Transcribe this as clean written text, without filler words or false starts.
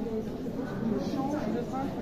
Change de printemps.